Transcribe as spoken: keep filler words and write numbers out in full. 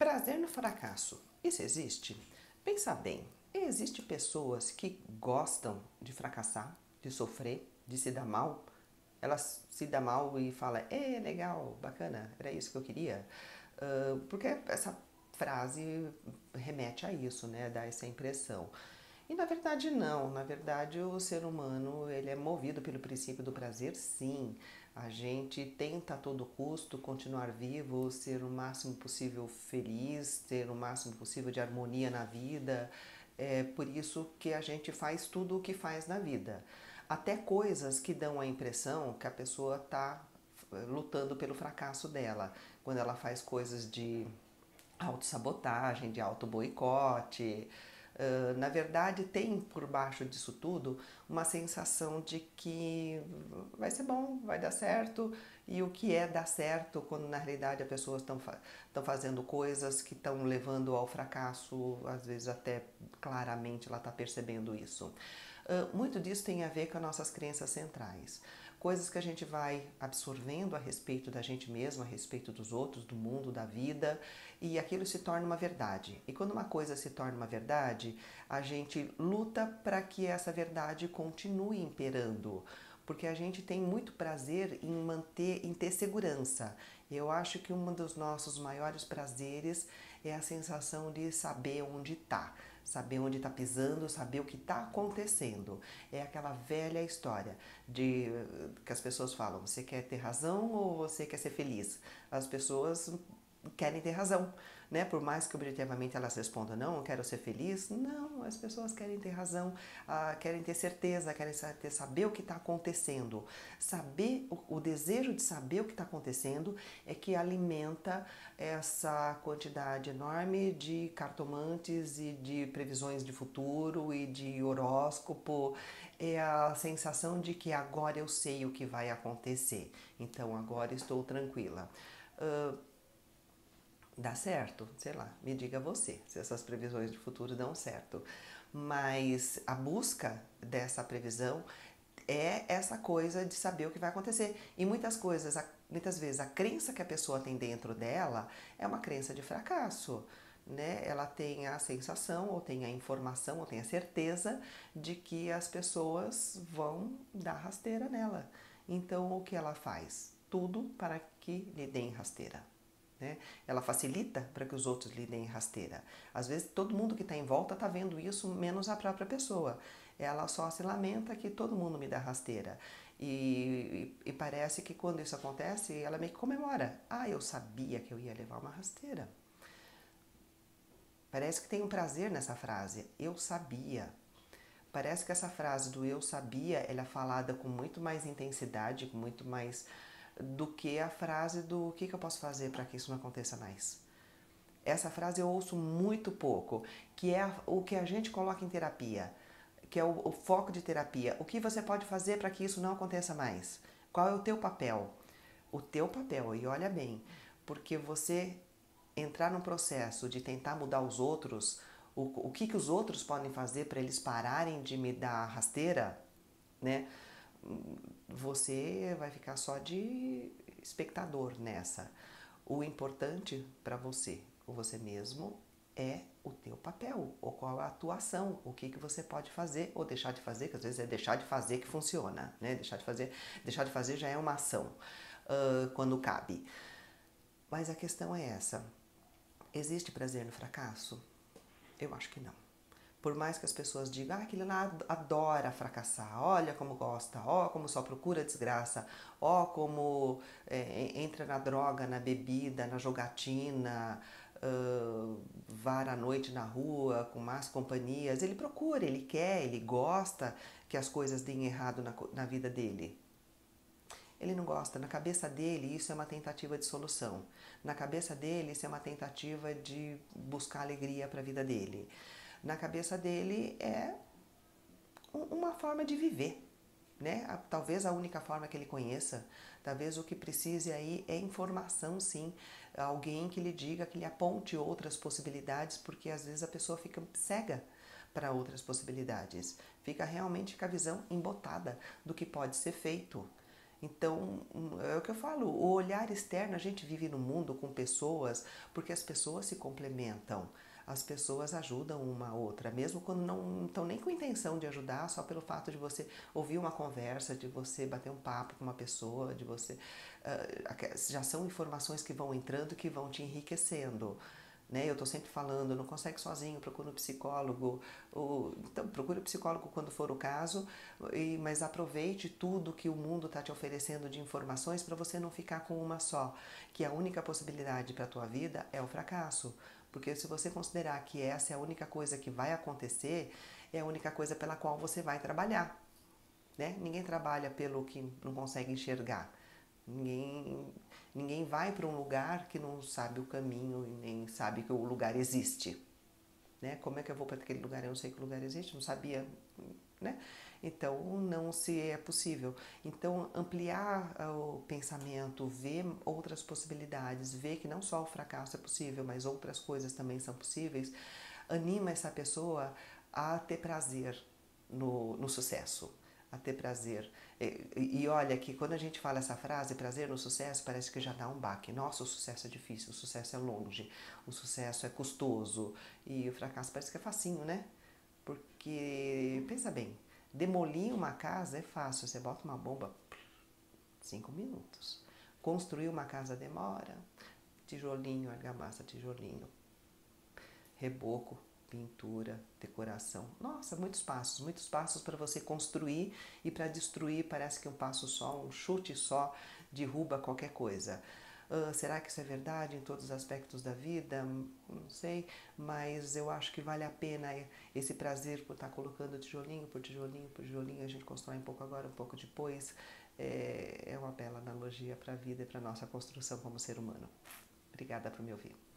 Prazer no fracasso, isso existe? Pensa bem, existem pessoas que gostam de fracassar, de sofrer, de se dar mal. Elas se dão mal e falam, é legal, bacana, era isso que eu queria. Uh, porque essa frase remete a isso, né? Dá essa impressão. E na verdade não, na verdade o ser humano ele é movido pelo princípio do prazer, sim. A gente tenta a todo custo continuar vivo, ser o máximo possível feliz, ter o máximo possível de harmonia na vida. É por isso que a gente faz tudo o que faz na vida. Até coisas que dão a impressão que a pessoa está lutando pelo fracasso dela. Quando ela faz coisas de autossabotagem, de autoboicote. Uh, na verdade, tem por baixo disso tudo uma sensação de que vai ser bom, vai dar certo. E o que é dar certo quando, na realidade, as pessoas estão fa fazendo coisas que estão levando ao fracasso, às vezes até claramente ela está percebendo isso. Uh, muito disso tem a ver com as nossas crenças centrais. Coisas que a gente vai absorvendo a respeito da gente mesmo, a respeito dos outros, do mundo, da vida. E aquilo se torna uma verdade. E quando uma coisa se torna uma verdade, a gente luta para que essa verdade continue imperando, porque a gente tem muito prazer em manter, em ter segurança. Eu acho que um dos nossos maiores prazeres é a sensação de saber onde está, saber onde está pisando, saber o que está acontecendo. É aquela velha história de que as pessoas falam: você quer ter razão ou você quer ser feliz? As pessoas querem ter razão, né? Por mais que objetivamente elas respondam, não, eu quero ser feliz. Não, as pessoas querem ter razão, ah, querem ter certeza, querem saber o que está acontecendo. Saber, o, o desejo de saber o que está acontecendo é que alimenta essa quantidade enorme de cartomantes e de previsões de futuro e de horóscopo. É a sensação de que agora eu sei o que vai acontecer, então agora estou tranquila. Uh, Dá certo? Sei lá, me diga você se essas previsões de futuro dão certo. Mas a busca dessa previsão é essa coisa de saber o que vai acontecer. E muitas coisas, muitas vezes a crença que a pessoa tem dentro dela é uma crença de fracasso, né? Ela tem a sensação, ou tem a informação, ou tem a certeza de que as pessoas vão dar rasteira nela. Então o que ela faz? Tudo para que lhe deem rasteira. Né? Ela facilita para que os outros lhe deem rasteira. Às vezes todo mundo que está em volta está vendo isso, menos a própria pessoa. Ela só se lamenta que todo mundo me dá rasteira. E, e, e parece que quando isso acontece, ela meio que comemora. Ah, eu sabia que eu ia levar uma rasteira. Parece que tem um prazer nessa frase. Eu sabia. Parece que essa frase do eu sabia, ela é falada com muito mais intensidade, com muito mais... do que a frase do o que, que eu posso fazer para que isso não aconteça mais. Essa frase eu ouço muito pouco, que é a, o que a gente coloca em terapia, que é o, o foco de terapia. O que você pode fazer para que isso não aconteça mais? Qual é o teu papel? O teu papel, e olha bem, porque você entrar num processo de tentar mudar os outros, o, o que, que os outros podem fazer para eles pararem de me dar rasteira, né? Você vai ficar só de espectador nessa. O importante para você, ou você mesmo, é o teu papel, ou qual é a tua ação, o que, que você pode fazer ou deixar de fazer, que às vezes é deixar de fazer que funciona, né? Deixar de fazer, deixar de fazer já é uma ação, uh, quando cabe. Mas a questão é essa, existe prazer no fracasso? Eu acho que não. Por mais que as pessoas digam, ah, aquele lá adora fracassar, olha como gosta, ó como só procura desgraça, ó como é, entra na droga, na bebida, na jogatina, uh, vara à noite na rua, com más companhias. Ele procura, ele quer, ele gosta que as coisas deem errado na, na vida dele. Ele não gosta, na cabeça dele isso é uma tentativa de solução. Na cabeça dele isso é uma tentativa de buscar alegria para a vida dele. Na cabeça dele é uma forma de viver, né? Talvez a única forma que ele conheça, talvez o que precise aí é informação, sim. Alguém que lhe diga, que lhe aponte outras possibilidades, porque às vezes a pessoa fica cega para outras possibilidades. Fica realmente com a visão embotada do que pode ser feito. Então, é o que eu falo, o olhar externo, a gente vive no mundo com pessoas, porque as pessoas se complementam, as pessoas ajudam uma a outra, mesmo quando não estão nem com intenção de ajudar, só pelo fato de você ouvir uma conversa, de você bater um papo com uma pessoa, de você... Uh, já são informações que vão entrando, que vão te enriquecendo. Né? Eu estou sempre falando, não consegue sozinho, procura um psicólogo, ou, então, procura um psicólogo quando for o caso, e, mas aproveite tudo que o mundo está te oferecendo de informações para você não ficar com uma só, que a única possibilidade para a tua vida é o fracasso, porque se você considerar que essa é a única coisa que vai acontecer, é a única coisa pela qual você vai trabalhar, né? Ninguém trabalha pelo que não consegue enxergar. Ninguém, ninguém vai para um lugar que não sabe o caminho e nem sabe que o lugar existe, né? Como é que eu vou para aquele lugar? Eu não sei que o lugar existe, não sabia, né? Então, não se é possível. Então, ampliar o pensamento, ver outras possibilidades, ver que não só o fracasso é possível, mas outras coisas também são possíveis, anima essa pessoa a ter prazer no, no sucesso. A ter prazer. E, e olha que quando a gente fala essa frase, prazer no sucesso, parece que já dá um baque. Nossa, o sucesso é difícil, o sucesso é longe, o sucesso é custoso. E o fracasso parece que é facinho, né? Porque, pensa bem, demolir uma casa é fácil. Você bota uma bomba, cinco minutos. Construir uma casa demora. Tijolinho, argamassa, tijolinho. Reboco. Pintura, decoração. Nossa, muitos passos, muitos passos para você construir e para destruir parece que um passo só, um chute só, derruba qualquer coisa. Uh, será que isso é verdade em todos os aspectos da vida? Não sei, mas eu acho que vale a pena esse prazer por estar colocando tijolinho por tijolinho por tijolinho, a gente constrói um pouco agora, um pouco depois. É, é uma bela analogia para a vida e para a nossa construção como ser humano. Obrigada por me ouvir.